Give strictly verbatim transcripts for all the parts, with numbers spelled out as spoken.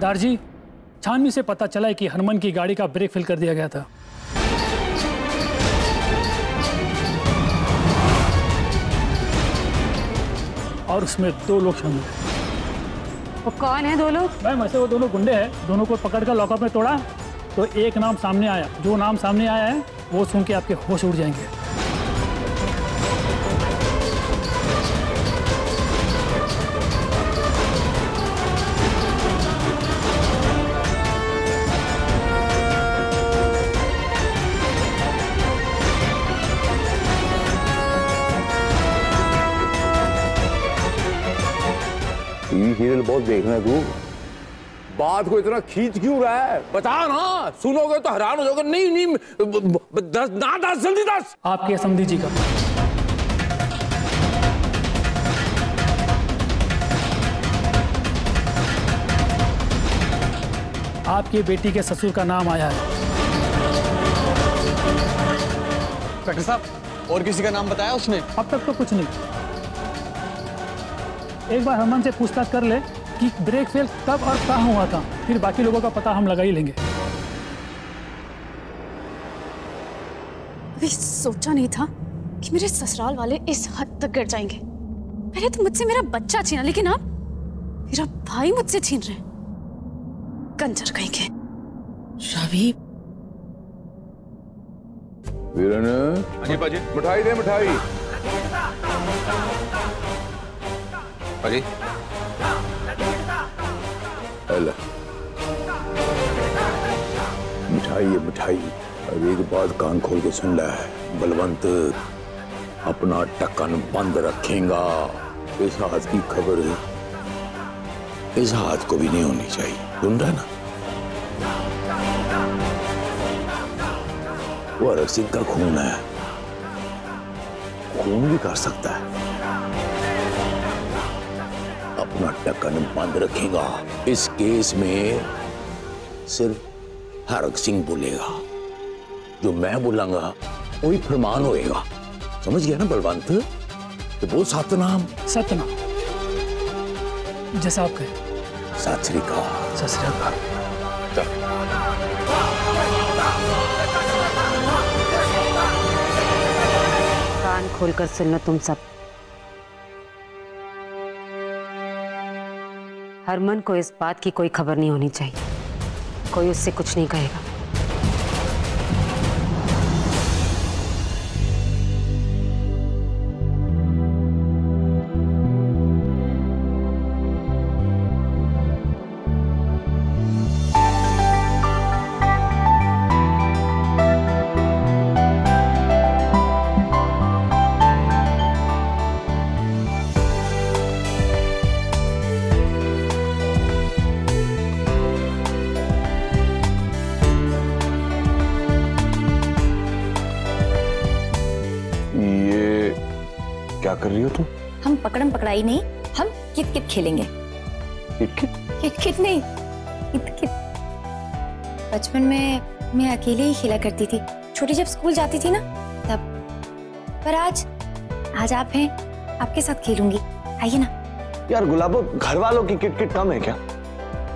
दारजी, छानबीन से पता चला है कि हरमन की गाड़ी का ब्रेक फेल कर दिया गया था। और उसमें दो लोग शामिल हैं। वो कौन है दो लोग? मैम ऐसे वो दोनों गुंडे हैं। दोनों को पकड़कर लॉकअप में तोड़ा तो एक नाम सामने आया। जो नाम सामने आया है वो सुन के आपके होश उड़ जाएंगे। टीवी सीरियल बहुत देखना तू। बात को इतना खींच क्यों रहा है? बता ना, सुनोगे तो हैरान हो जाओगे। नहीं नहीं दस ना दस जल्दी दस। आपके समधी जी का आपकी बेटी के ससुर का नाम आया है। डॉक्टर साहब, और किसी का नाम बताया उसने? अब तक तो कुछ नहीं। एक बार हरमन से पूछताछ कर ले कि ब्रेक फेल कब और कहाँ हुआ था, फिर बाकी लोगों का पता हम लगा ही लेंगे। अभी सोचा नहीं था कि मेरे ससुराल वाले इस हद तक गिर जाएंगे। पहले तो मुझसे मेरा बच्चा छीना, लेकिन अब मेरा भाई मुझसे छीन रहे। कंजर कहीं के। शबीब वीरन, मिठाई दे मिठाई। अरे मिठाई है मिठाई। अब एक बात कान खोल के सुन ले बलवंत, अपना टक्कन बंद रखेगा। इस हाथ की खबर इस हाथ को भी नहीं होनी चाहिए। सुन रहा ना, वो रसिक का खून है, खून भी कर सकता है। अपना टक्कन बंद रखेगा। इस केस में सिर्फ हरक सिंह बोलेगा, जो मैं बोलूंगा वही फरमान होएगा। समझ गया ना बलवंत? तो बोल सतनाम। सतनाम जैसा आप कहें। सत श्री अकाल। सत श्री अकाल। कान खोलकर सुन लो तुम सब। हरमन को इस बात की कोई खबर नहीं होनी चाहिए। कोई उससे कुछ नहीं कहेगा। कर रही हो तुम? हम पकड़म पकड़ाई नहीं, हम किट किट खेलेंगे। किट किट? किट किट नहीं, किट किट। बचपन में मैं अकेले ही खेला करती थी। छोटी जब स्कूल जाती थी ना तब। पर आज आज आप हैं, आपके साथ खेलूंगी। आइए ना। यार गुलाबो, घर वालों की किट किट कम है क्या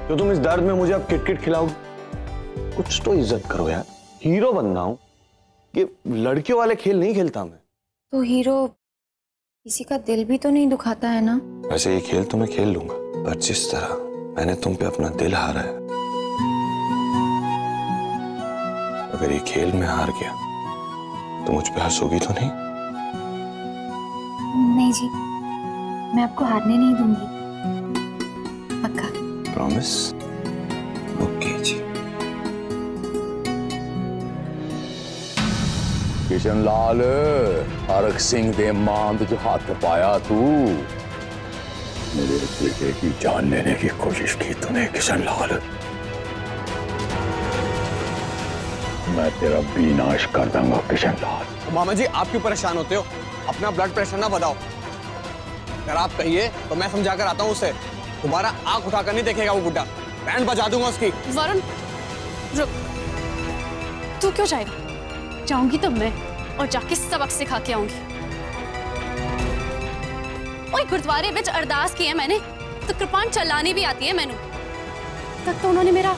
जो तुम इस दर्द में मुझे अब किट किट खिलाओगे? कुछ तो इज्जत करो यार, हीरो बनना हूँ। ये लड़कियों वाले खेल नहीं खेलता मैं तो। हीरो किसी का दिल भी तो नहीं दुखाता है ना। वैसे ये खेल तो मैं खेल लूंगा, पर जिस तरह मैंने तुम पे अपना दिल हारा है, अगर ये खेल में हार गया तो मुझ पे हंसोगी तो नहीं? नहीं जी, मैं आपको हारने नहीं दूंगी, पक्का। प्रॉमिस? ओके जी। किशन लाल, हरक सिंह दे मांद जो हाथ पाया तू, मेरे बेटे की जान लेने की कोशिश की तूने। किशन लाल, मैं तेरा विनाश कर दूंगा। किशन लाल। मामा जी, आप क्यों परेशान होते हो? अपना ब्लड प्रेशर ना बढ़ाओ। अगर आप कहिए तो मैं समझा कर आता हूँ उसे। तुम्हारा आंख उठाकर नहीं देखेगा वो बुड्ढा। बैंड बजा दूंगा उसकी। वरुण रुक, तू क्यों जाएगा? जाऊंगी तो मैं, और जाके सबक सिखा के आऊंगी। ओए गुरुद्वारे विच अरदास की है मैंने, तो कृपाण चलाने भी आती है मैनू। तक तो उन्होंने मेरा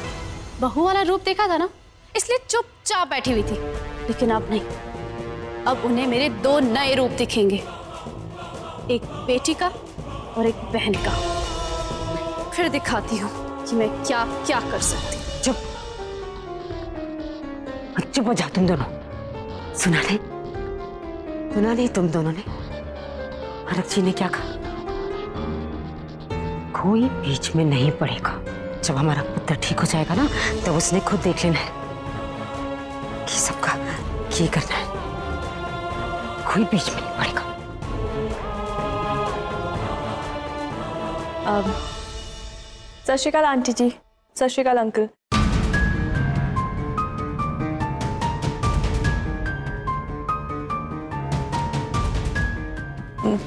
बहू वाला रूप देखा था ना, इसलिए चुपचाप बैठी हुई थी। लेकिन अब नहीं, अब उन्हें मेरे दो नए रूप दिखेंगे, एक बेटी का और एक बहन का। फिर दिखाती हूँ कि मैं क्या क्या कर सकती। चुप चुप हो जाओ तुम दोनों। सुना नहीं, सुना नहीं तुम दोनों ने आरक्षी ने क्या कहा? कोई बीच में नहीं पड़ेगा। जब हमारा पुत्र ठीक हो जाएगा ना, तो उसने खुद देख लेना है कि सबका क्या करना है। कोई बीच में नहीं पड़ेगा। अब सत श्री अकाल आंटी जी, सत श्री अकाल अंकल।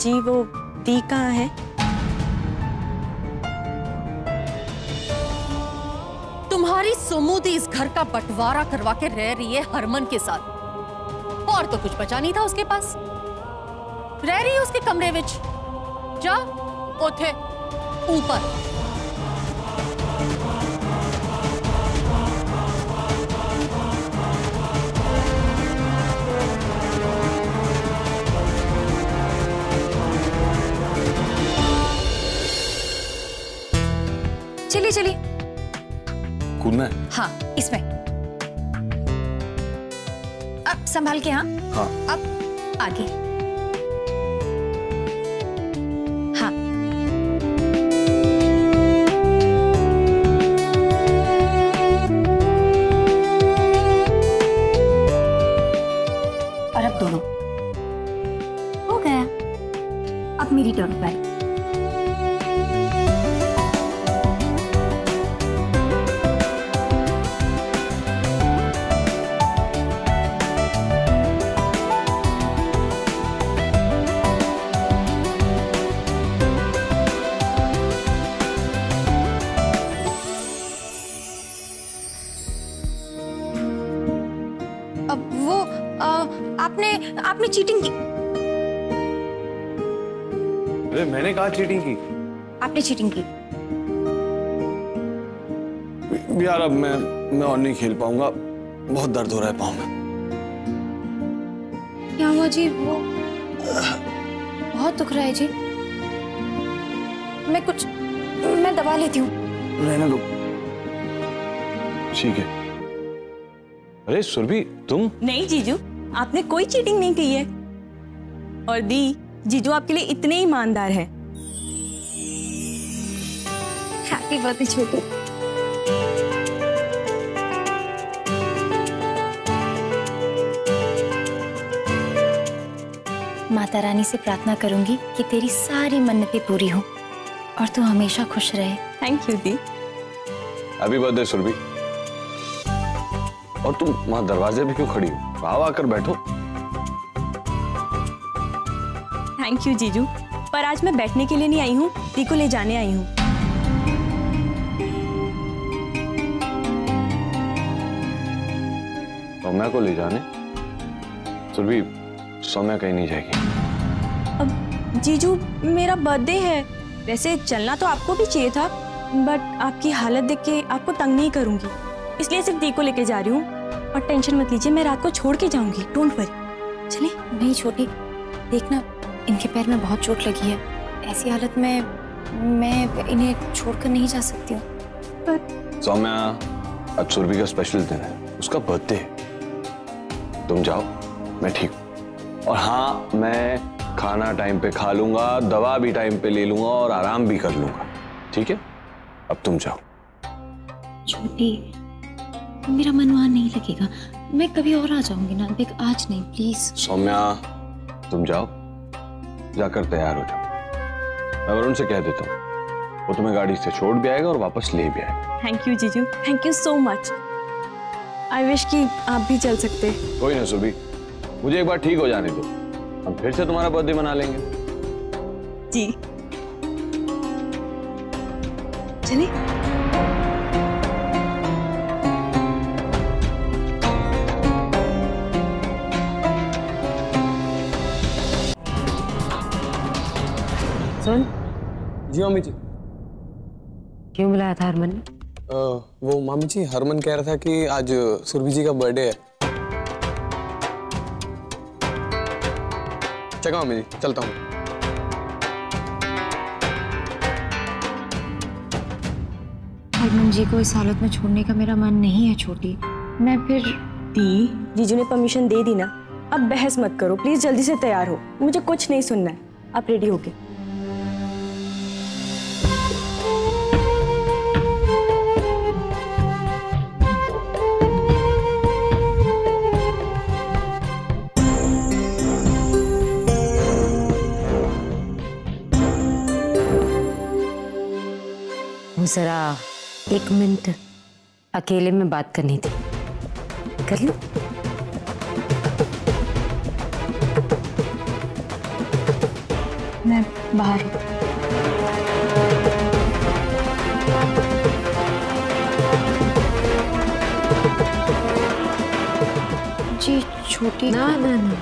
जी वो दी कहाँ है? तुम्हारी सोमू दी इस घर का बंटवारा करवा के रह रही है हरमन के साथ, और तो कुछ बचा नहीं था उसके पास। रह रही है उसके कमरे विच, जा उठे ऊपर। चलिए चलिए। कूदना है? हाँ, इसमें। अब संभाल के। हाँ हाँ। अब आगे। आपने चीटिंग की। अरे मैंने कहा चीटिंग की? आपने चीटिंग की। यार अब मैं मैं और नहीं खेल पाऊंगा, बहुत दर्द हो रहा है पाँव में। क्या हुआ जी? वो बहुत दुख रहा है जी। मैं कुछ मैं दबा लेती हूँ। रहने दो, ठीक है। अरे सुरभि तुम? नहीं जीजू, आपने कोई चीटिंग नहीं की है। और दी, जीजू आपके लिए इतने ईमानदार हैं। Happy birthday Chhotu. माता रानी से प्रार्थना करूंगी कि तेरी सारी मन्नतें पूरी हों और तू हमेशा खुश रहे। थैंक यू दी। Happy birthday Surabhi. और तुम वहां दरवाजे पे क्यों खड़ी हो? आओ आकर बैठो। थैंक यू जीजू, पर आज मैं बैठने के लिए नहीं आई हूँ, दी को ले जाने आई हूँ। सौम्या को ले जाने? सुरभि सौम्या कहीं नहीं जाएगी। अब जीजू मेरा बर्थडे है, वैसे चलना तो आपको भी चाहिए था, बट आपकी हालत देख के आपको तंग नहीं करूंगी, इसलिए सिर्फ दी को लेके जा रही हूँ। और टेंशन मत लीजिए, मैं रात को छोड़ के जाऊंगी, डोंट वरी। चले? नहीं छोटी, देखना इनके पैर में बहुत चोट लगी है, ऐसी हालत में मैं इन्हें छोड़कर नहीं जा सकती हूँ। पर सौम्या, आज सुरभि का स्पेशल दिन है, उसका बर्थडे है। तुम जाओ, मैं ठीक हूँ। और हाँ, मैं खाना टाइम पे खा लूंगा, दवा भी टाइम पे ले लूंगा और आराम भी कर लूंगा, ठीक है? अब तुम जाओ। छोटी मेरा मन वहां नहीं लगेगा, मैं कभी और आ जाऊंगी ना, आज नहीं प्लीज। सौम्या तुम जाओ, जाकर तैयार हो जाओ। मैं वरुण से कह देता हूँ, वो तुम्हें गाड़ी से छोड़ भी आएगा और वापस ले भी आएगा। थैंक यू जीजू, thank you so much. I wish कि आप भी चल सकते। कोई ना सुरभि, मुझे एक बार ठीक हो जाने दो, हम फिर से तुम्हारा बर्थडे मना लेंगे। जी चलिए। जी मम्मी जी, क्यों बुलाया था हरमन ने? वो मामी जी, हरमन कह रहा था कि आज सुरभि जी का बर्थडे है। चलो मामी जी, चलता हूँ। हरमन जी को इस हालत में छोड़ने का मेरा मन नहीं है छोटी। मैं फिर दी जीजू ने परमिशन दे दी ना, अब बहस मत करो प्लीज, जल्दी से तैयार हो, मुझे कुछ नहीं सुनना है। आप रेडी होके जरा एक मिनट अकेले में बात करनी थी, कर लो। मैं बाहर हूँ। जी छोटी ना ना ना,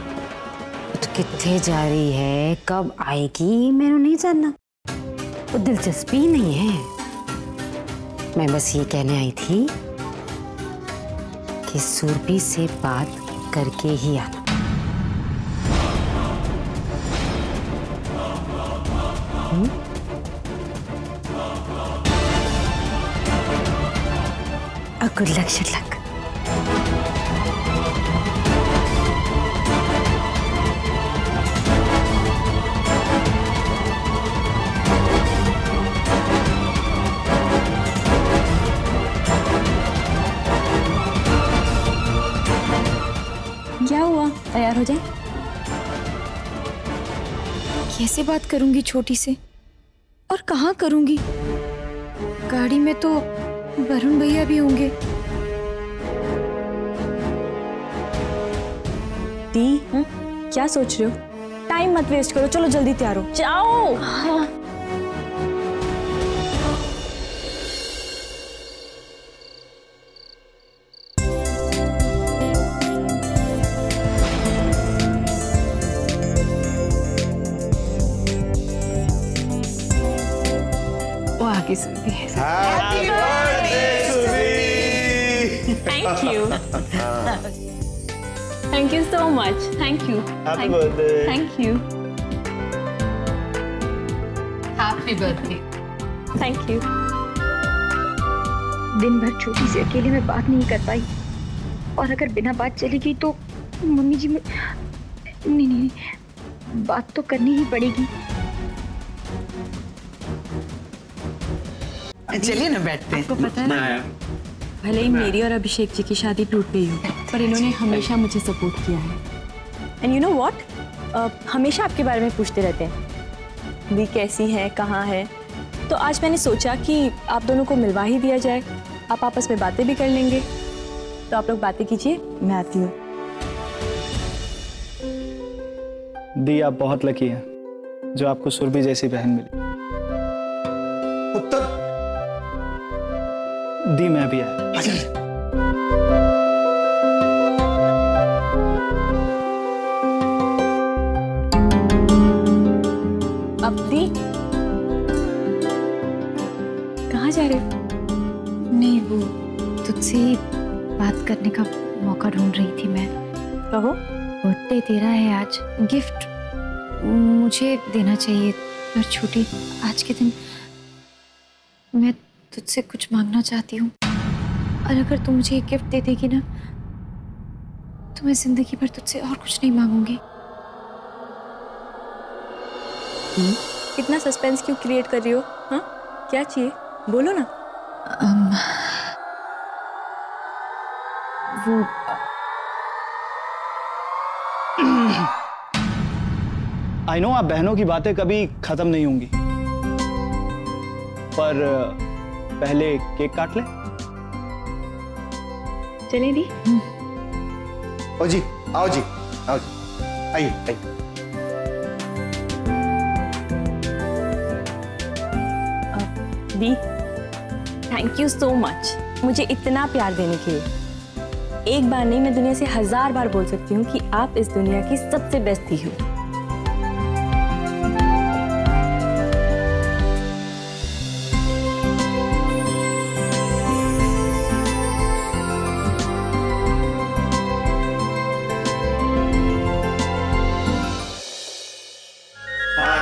तो कितने जा रही है, कब आएगी, मैंने नहीं जानना, वो दिलचस्पी नहीं है। मैं बस ये कहने आई थी कि सुरभि से बात करके ही आना। Good luck should luck. क्या हुआ, तैयार हो जाए? कैसे बात करूंगी छोटी से और कहाँ करूंगी? गाड़ी में तो वरुण भैया भी होंगे। दी, हुँ? क्या सोच रहे हो? टाइम मत वेस्ट करो, चलो जल्दी तैयार हो जाओ। हाँ। Happy birthday, Surbhi! Thank you. Thank you so much. Thank you. Happy Thank birthday. You. Thank you. Happy birthday. Thank you. दिन भर छोटी से अकेले में बात नहीं कर पाई, और अगर बिना बात चली गई तो मम्मी जी में नहीं, नहीं बात तो करनी ही पड़ेगी। चलिए ना बैठते हैं। आपको पता है ना, भले ही मेरी और अभिषेक जी की शादी टूट गई हो, पर इन्होंने हमेशा मुझे सपोर्ट किया है। एंड यू नो व्हाट, हमेशा आपके बारे में पूछते रहते हैं भी कैसी हैं, कहाँ हैं, तो आज मैंने सोचा कि आप दोनों को मिलवा ही दिया जाए, आप आपस में बातें भी कर लेंगे। तो आप लोग बातें कीजिए, मैं आती हूँ। दी, आप बहुत लकी हैं जो आपको सुरभि जैसी बहन मिली। दी, मैं भी आया। अब दी, कहाँ जा रहे? नहीं, वो तुझसे ही बात करने का मौका ढूंढ रही थी मैं। कहो। बर्थडे तेरा है आज, गिफ्ट मुझे देना चाहिए, पर छोटी आज के दिन मैं तुझसे कुछ मांगना चाहती हूँ, और अगर तू मुझे ये गिफ्ट दे देगी ना तो मैं जिंदगी भर तुझसे और कुछ नहीं मांगूंगी। इतना सस्पेंस क्यों क्रिएट कर रही हो? हाँ, क्या चाहिए बोलो ना। um, वो आई नो आप बहनों की बातें कभी खत्म नहीं होंगी, पर पहले केक काट ले। चले दी? ओ जी, आओ जी, आओ जी, आइए आइए। दी, थैंक यू सो मच मुझे इतना प्यार देने के लिए। एक बार नहीं, मैं दुनिया से हजार बार बोल सकती हूँ कि आप इस दुनिया की सबसे बेस्ट थी हो।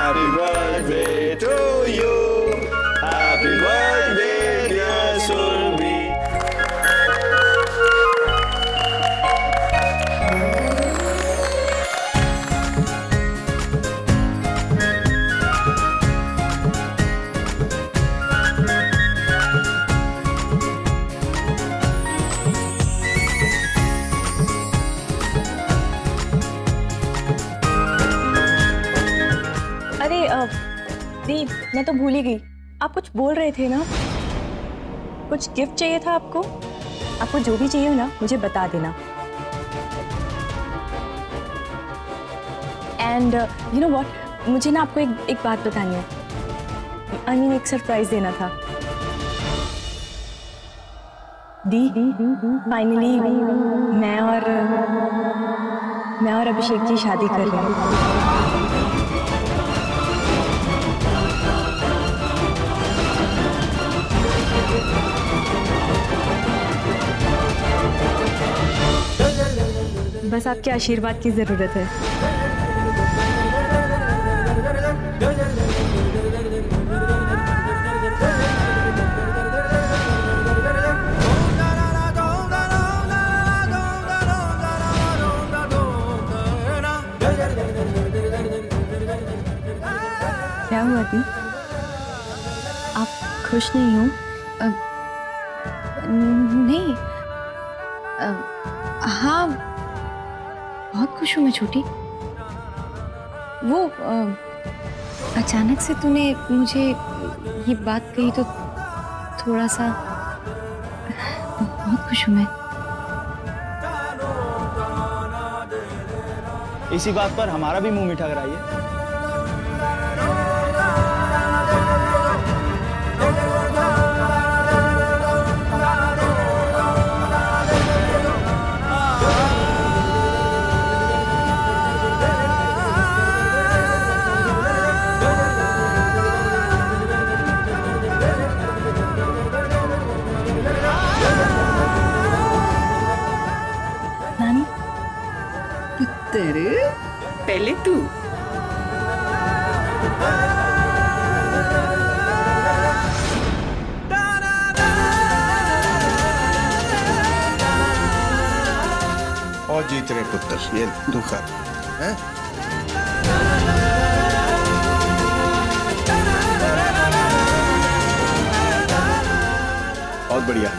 Happy birthday to you. Happy birthday dear Surbhi. दी, मैं तो भूल ही गई, आप कुछ बोल रहे थे ना, कुछ गिफ्ट चाहिए था आपको। आपको जो भी चाहिए हो ना मुझे बता देना। एंड यू नो व्हाट, मुझे ना आपको एक एक बात बतानी है, आई मीन एक सरप्राइज देना था। दी, फाइनली मैं और मैं और अभिषेक की शादी कर रही हूँ। बस आपके आशीर्वाद की जरूरत है। क्या हुआ दी, आप खुश नहीं हो? आ, नहीं आ, हाँ बहुत खुश हूँ मैं छोटी। वो आ, अचानक से तूने मुझे ये बात कही तो थोड़ा सा बहुत खुश हूँ मैं। इसी बात पर हमारा भी मुंह मीठा कराइए। पहले तू और जीत रहे पुत्र, ये दुखा है। बहुत बढ़िया,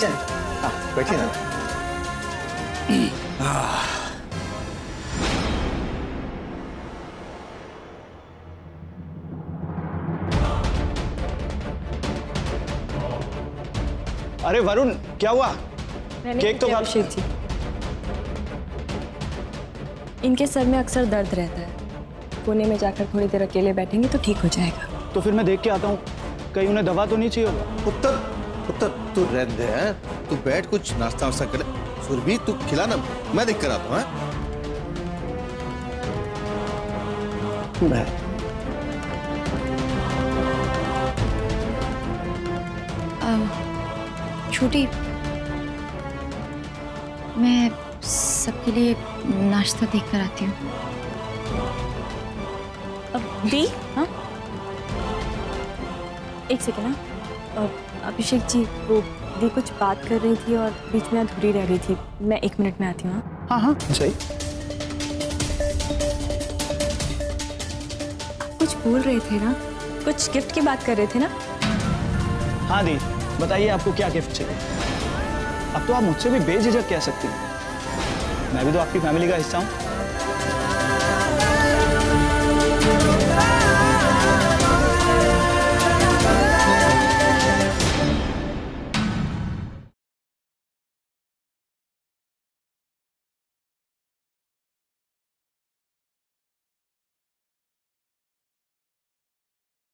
चल बैठिए ना। अरे वरुण, क्या हुआ? केक तो अभिषेक जी, इनके सर में अक्सर दर्द रहता है, कोने में जाकर थोड़ी देर अकेले बैठेंगे तो ठीक हो जाएगा। तो फिर मैं देख के आता हूँ, कहीं उन्हें दवा तो नहीं चाहिए। पुत्र पुत्र तू रहने दे है, तू बैठ, कुछ नाश्ता वास्ता कर। सुरभि तू खिला ना, मैं देख कर आता हूँ। छोटी, मैं सबके लिए नाश्ता देख कर आती हूँ। अब दी, हाँ एक सेकेंड ना। अभिषेक जी, वो दी कुछ बात कर रही थी और बीच में अधूरी रह गई थी, मैं एक मिनट में आती हूँ। हाँ हाँ सही। आप कुछ बोल रहे थे ना, कुछ गिफ्ट की बात कर रहे थे ना। हाँ दी, बताइए आपको क्या गिफ्ट चाहिए? अब तो आप मुझसे भी बेझिझक कह सकती हैं, मैं भी तो आपकी फैमिली का हिस्सा हूँ।